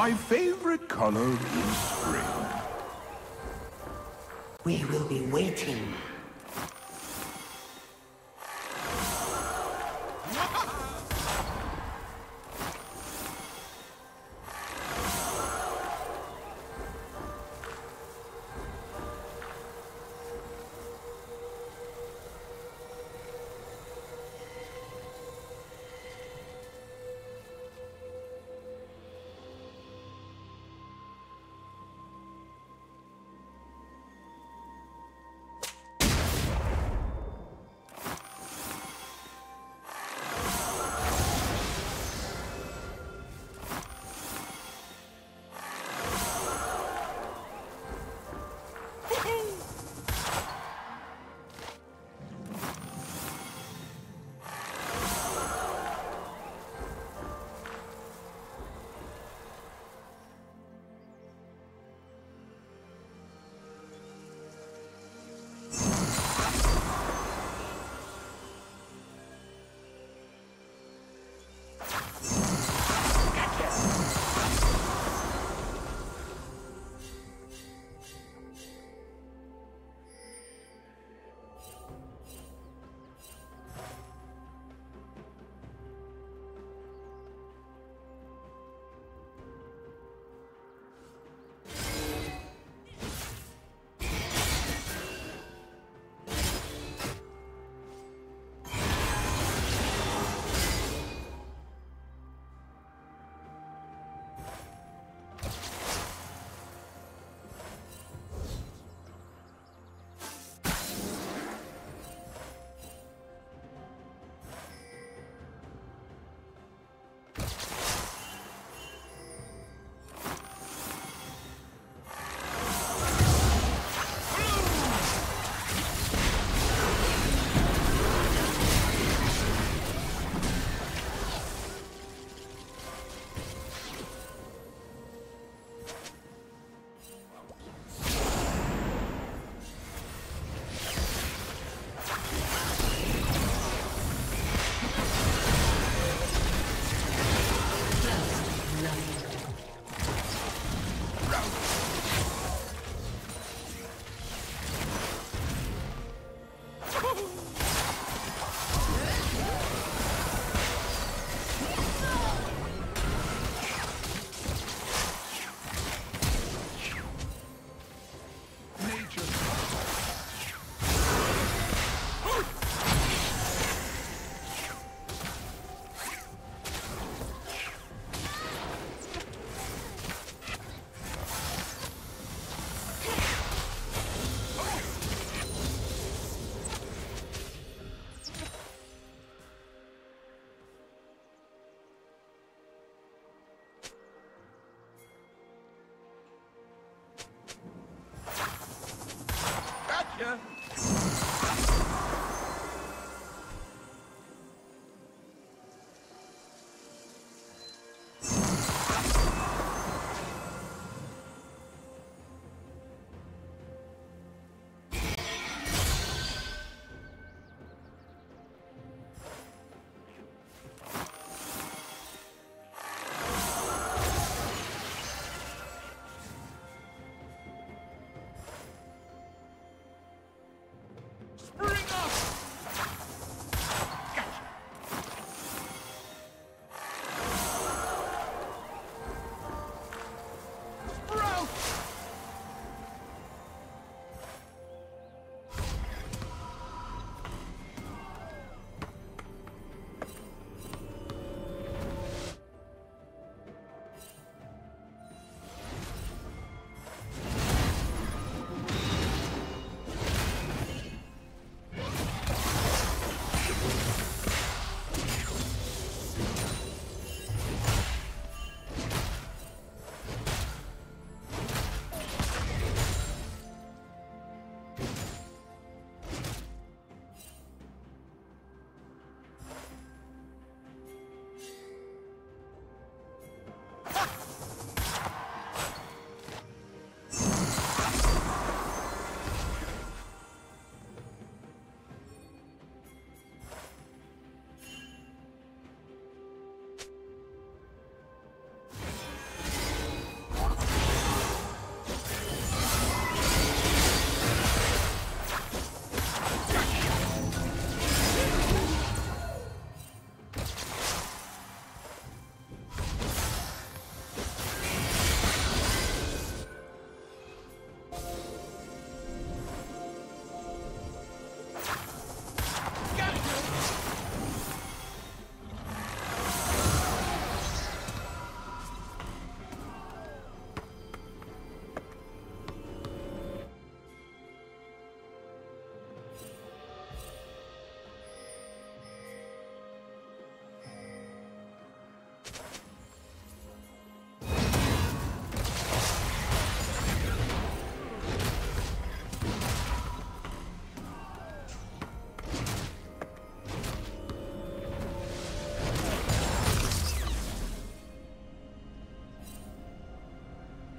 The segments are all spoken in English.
My favorite color is spring. We will be waiting.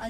A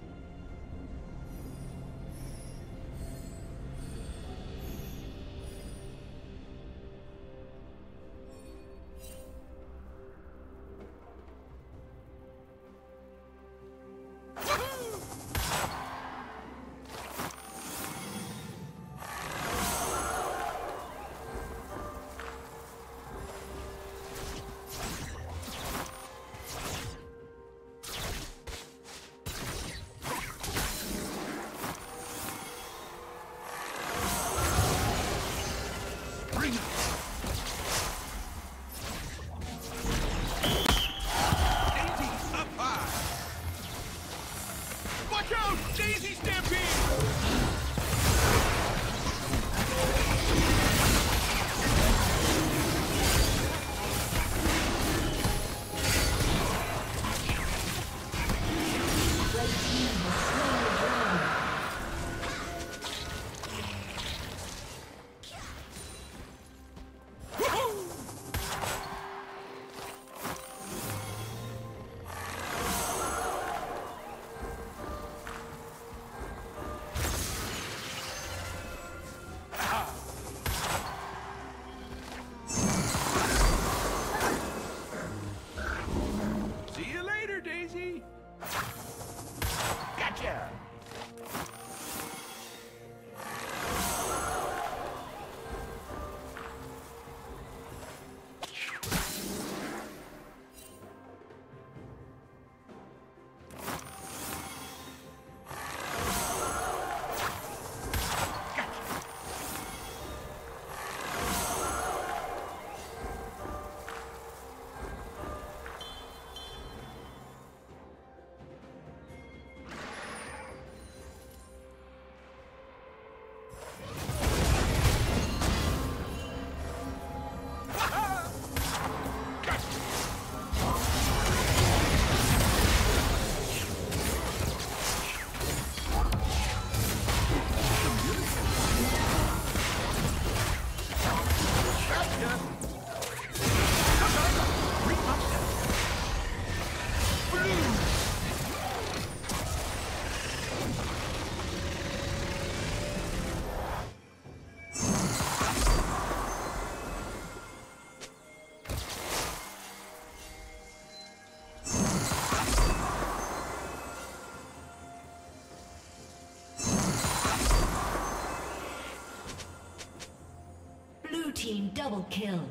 Double kill.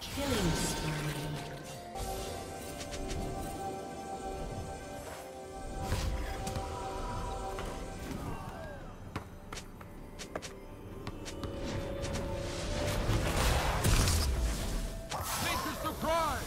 Killing spree. Face the surprise.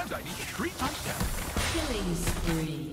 times I need 3 touchdowns. Killing spree.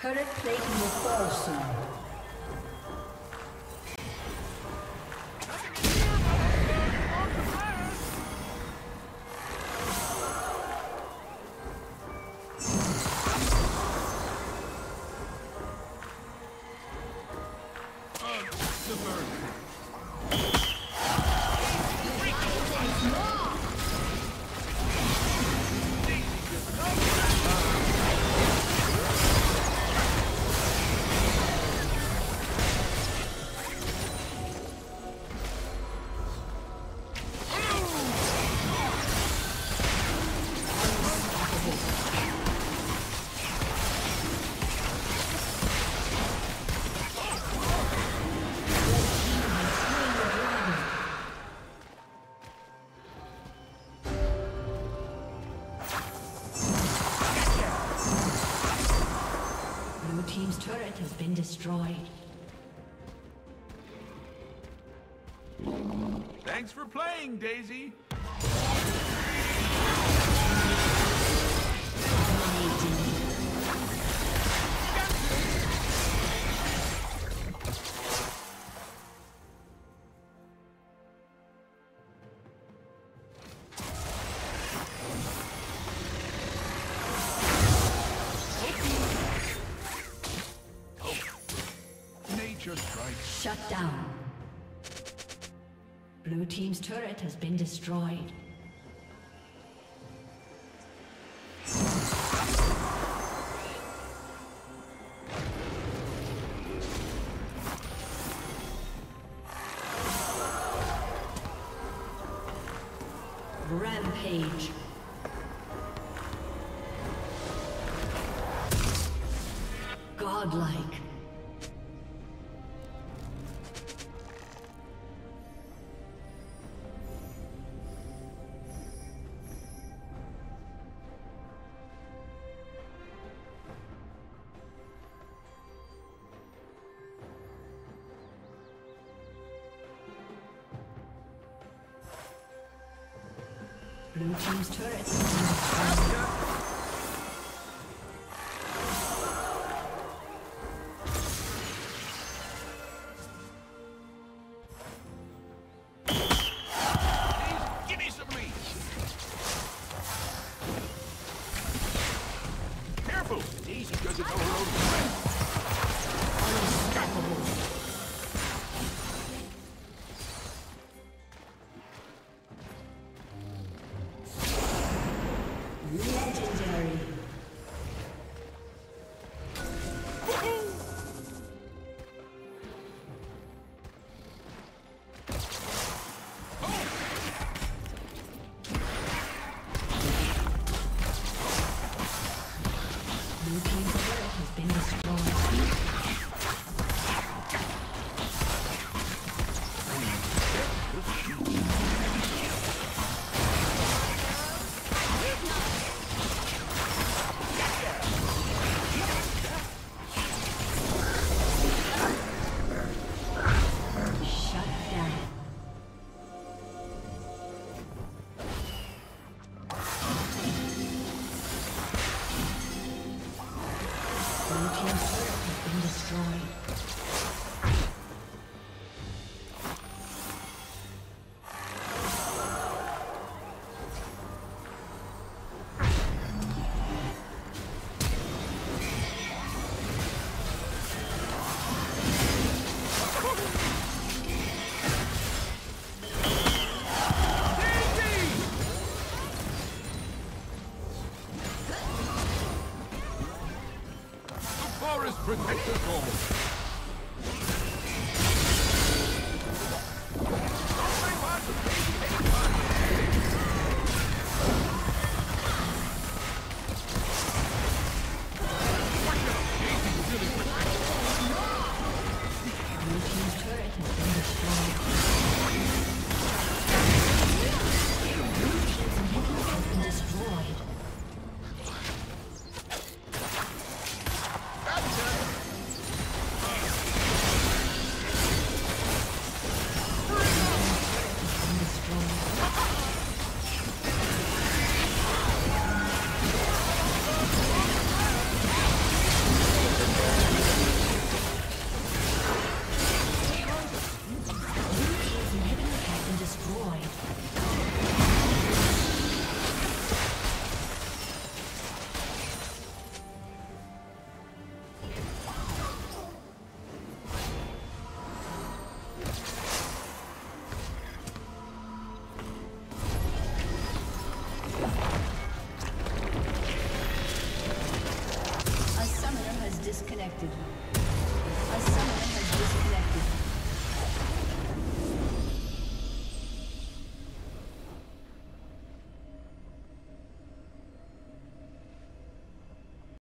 Turret plating will fall soon. Been destroyed. Thanks for playing, Daisy. Shut down. Blue team's turret has been destroyed. Rampage. Godlike. Blue team's turret. Give me some meat. Careful, it's easy because it's overloaded. Unstoppable. has protected Rome.